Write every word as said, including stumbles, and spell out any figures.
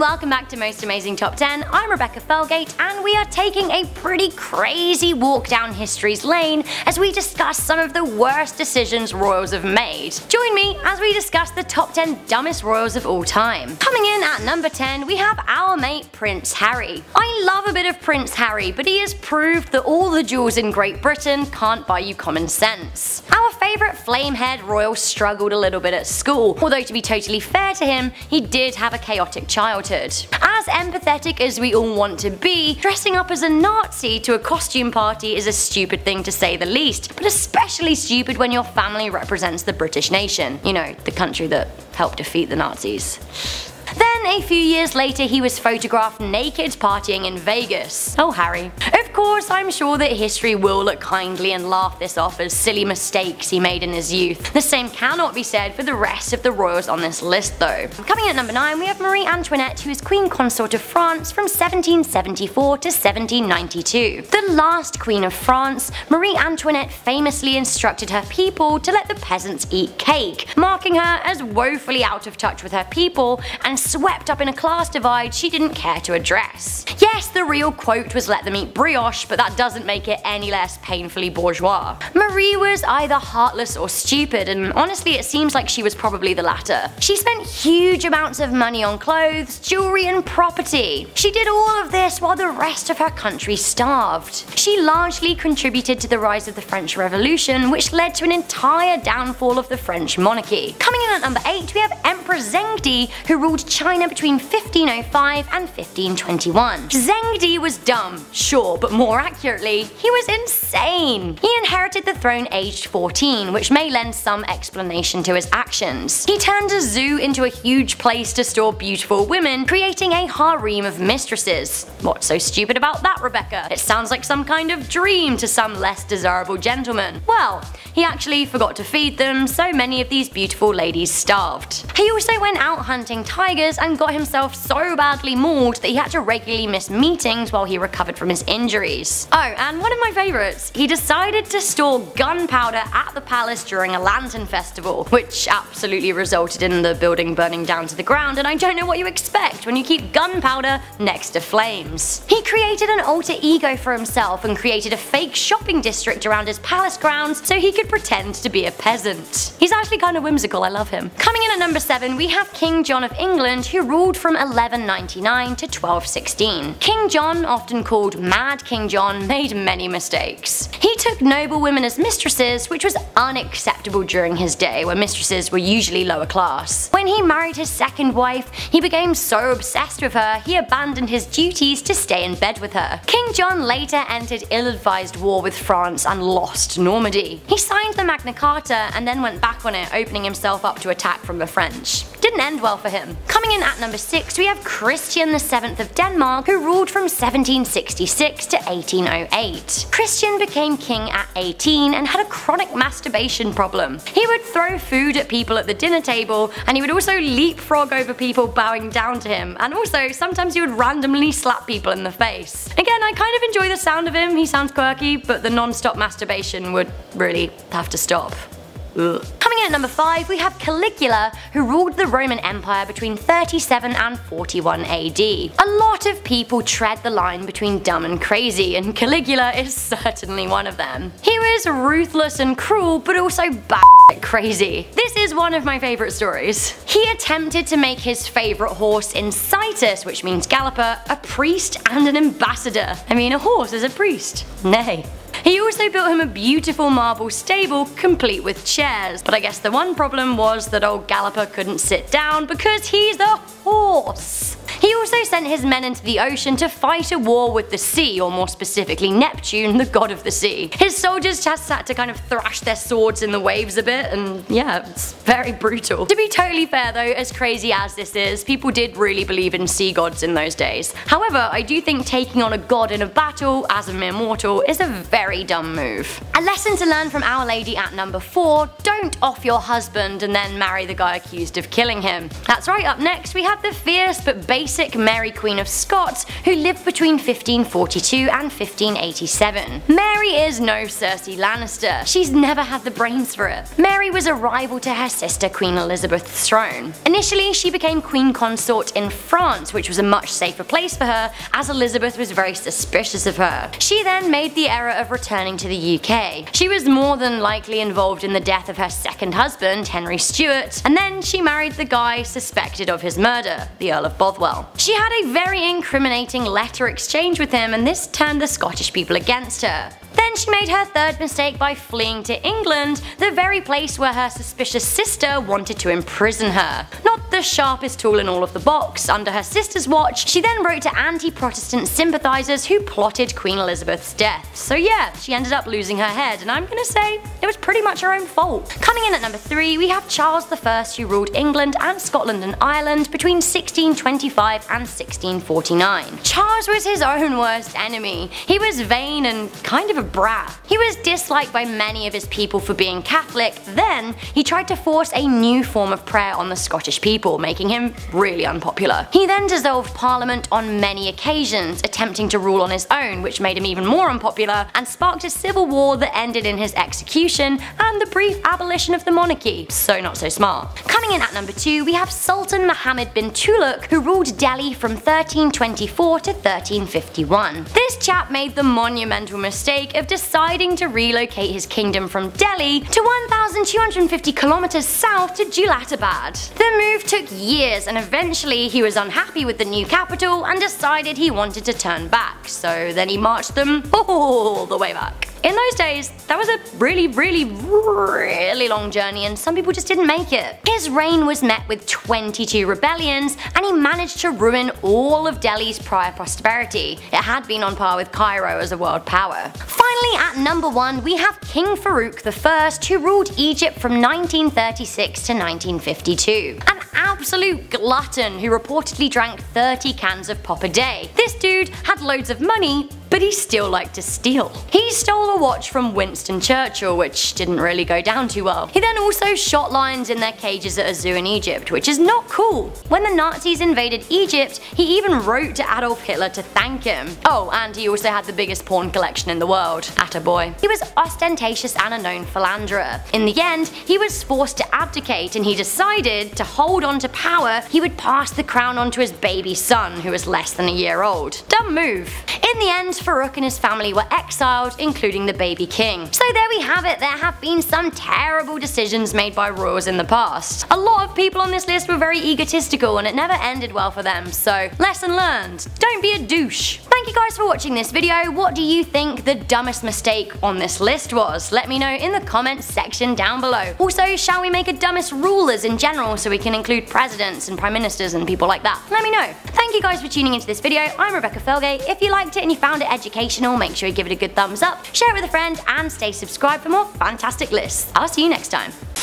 welcome back to Most Amazing Top ten. I'm Rebecca Felgate and we are taking a pretty crazy walk down history's lane as we discuss some of the worst decisions royals have made. Join me as we discuss the top ten dumbest royals of all time. Coming in at number ten, we have our mate Prince Harry. I love a bit of Prince Harry, but he has proved that all the jewels in Great Britain can't buy you common sense. Our favourite flamehead royal struggled a little bit at school, although to be totally fair to him, he did have a chaotic childhood. As empathetic as we all want to be, dressing up as a Nazi to a costume party is a stupid thing to say the least, but especially stupid when your family represents the British nation. You know, the country that helped defeat the Nazis. Then a few years later he was photographed naked partying in Vegas. Oh Harry. Of course I'm sure that history will look kindly and laugh this off as silly mistakes he made in his youth. The same cannot be said for the rest of the royals on this list though. Coming at number nine we have Marie Antoinette, who is Queen Consort of France from seventeen seventy-four to seventeen ninety-two. The last Queen of France, Marie Antoinette famously instructed her people to let the peasants eat cake, marking her as woefully out of touch with her people and swept up in a class divide she didn't care to address. Yes, the real quote was "let them eat brioche," but that doesn't make it any less painfully bourgeois. Marie was either heartless or stupid, and honestly it seems like she was probably the latter. She spent huge amounts of money on clothes, jewellery and property. She did all of this while the rest of her country starved. She largely contributed to the rise of the French Revolution, which led to an entire downfall of the French monarchy. Coming in at number eight we have Emperor Zheng Di, who ruled China between fifteen oh five and fifteen twenty-one. Zheng Di was dumb, sure, but more accurately, he was insane. He inherited the throne aged fourteen, which may lend some explanation to his actions. He turned a zoo into a huge place to store beautiful women, creating a harem of mistresses. What's so stupid about that, Rebecca? It sounds like some kind of dream to some less desirable gentleman. Well, he actually forgot to feed them, so many of these beautiful ladies starved. He also went out hunting tigers and got himself so badly mauled that he had to regularly miss meetings while he recovered from his injuries. Oh, and one of my favourites, he decided to store gunpowder at the palace during a lantern festival, which absolutely resulted in the building burning down to the ground, and I don't know what you expect when you keep gunpowder next to flames. He created an alter ego for himself and created a fake shopping district around his palace grounds so he could pretend to be a peasant. He's actually kind of whimsical, I love him. Coming in at number seven we have King John of England, who ruled from eleven ninety-nine to twelve sixteen. King John, often called Mad King John, made many mistakes. He took noble women as mistresses, which was unacceptable during his day when mistresses were usually lower class. When he married his second wife, he became so obsessed with her he abandoned his duties to stay in bed with her. King John later entered ill-advised war with France and lost Normandy. He signed the Magna Carta and then went back on it, opening himself up to attack from the French. Didn't end well for him. Coming in at number six we have Christian the seventh of Denmark, who ruled from seventeen sixty-six to eighteen oh eight. Christian became king at eighteen and had a chronic masturbation problem. He would throw food at people at the dinner table, and he would also leapfrog over people bowing down to him, and also sometimes he would randomly slap people in the face. Again, I kind of enjoy the sound of him, he sounds quirky, but the non-stop masturbation would really have to stop. Ugh. Coming in at number five we have Caligula, who ruled the Roman Empire between thirty-seven and forty-one A D. A lot of people tread the line between dumb and crazy, and Caligula is certainly one of them. He was ruthless and cruel, but also batshit crazy. This is one of my favourite stories. He attempted to make his favourite horse Incitus, which means galloper, a priest and an ambassador. I mean, a horse is a priest. Nay. He also built him a beautiful marble stable complete with chairs, but I guess the one problem was that old Galloper couldn't sit down because he's a horse. He also sent his men into the ocean to fight a war with the sea, or more specifically Neptune, the god of the sea. His soldiers just had to kind of thrash their swords in the waves a bit, and yeah, it's very brutal. To be totally fair though, as crazy as this is, people did really believe in sea gods in those days. However, I do think taking on a god in a battle as a mere mortal is a very dumb move. A lesson to learn from Our Lady at number four, don't off your husband and then marry the guy accused of killing him. That's right, up next we have the fierce but basic Mary Mary Queen of Scots, who lived between fifteen forty-two and fifteen eighty-seven. Mary is no Cersei Lannister, she's never had the brains for it. Mary was a rival to her sister Queen Elizabeth's throne. Initially she became Queen Consort in France, which was a much safer place for her as Elizabeth was very suspicious of her. She then made the error of returning to the U K. She was more than likely involved in the death of her second husband, Henry Stuart, and then she married the guy suspected of his murder, the Earl of Bothwell. She had a very incriminating letter exchange with him, and this turned the Scottish people against her. Then she made her third mistake by fleeing to England, the very place where her suspicious sister wanted to imprison her. Not the sharpest tool in all of the box, under her sister's watch, she then wrote to anti-Protestant sympathisers who plotted Queen Elizabeth's death. So yeah, she ended up losing her head, and I'm gonna say it was pretty much her own fault. Coming in at number three, we have Charles the First, who ruled England and Scotland and Ireland between sixteen twenty-five and sixteen forty-nine. Charles was his own worst enemy. He was vain and kind of a brat. He was disliked by many of his people for being Catholic. Then he tried to force a new form of prayer on the Scottish people, making him really unpopular. He then dissolved Parliament on many occasions, attempting to rule on his own, which made him even more unpopular and sparked a civil war that ended in his execution and the brief abolition of the monarchy. So not so smart. Coming in at number two, we have Sultan Muhammad bin Tughluq, who ruled Delhi from thirteen twenty-four to thirteen fifty-one. This chap made the monumental mistake of deciding to relocate his kingdom from Delhi to one thousand two hundred fifty kilometers south to Daulatabad. The move took years, and eventually he was unhappy with the new capital and decided he wanted to turn back, so then he marched them all the way back. In those days, that was a really, really, really long journey, and some people just didn't make it. His reign was met with twenty-two rebellions, and he managed to ruin all of Delhi's prior prosperity. It had been on par with Cairo as a world power. Finally, at number one, we have King Farouk the First, who ruled Egypt from nineteen thirty-six to nineteen fifty-two. An absolute glutton who reportedly drank thirty cans of pop a day. This dude had loads of money, but he still liked to steal. He stole a watch from Winston Churchill, which didn't really go down too well. He then also shot lions in their cages at a zoo in Egypt, which is not cool. When the Nazis invaded Egypt, he even wrote to Adolf Hitler to thank him. Oh, and he also had the biggest porn collection in the world. Attaboy. He was ostentatious and a known philanderer. In the end, he was forced to abdicate, and he decided to hold on to power. He would pass the crown on to his baby son, who was less than a year old. Dumb move. In the end, Farouk and his family were exiled, including the baby king. So there we have it, there have been some terrible decisions made by rulers in the past. A lot of people on this list were very egotistical, and it never ended well for them, so lesson learned, don't be a douche. Thank you guys for watching this video. What do you think the dumbest mistake on this list was? Let me know in the comments section down below. Also, shall we make a dumbest rulers in general so we can include presidents and prime ministers and people like that? Let me know. Thank you guys for tuning into this video. I'm Rebecca Felgate. If you liked it and you found it educational, make sure you give it a good thumbs up, share it with a friend, and stay subscribed for more fantastic lists. I'll see you next time.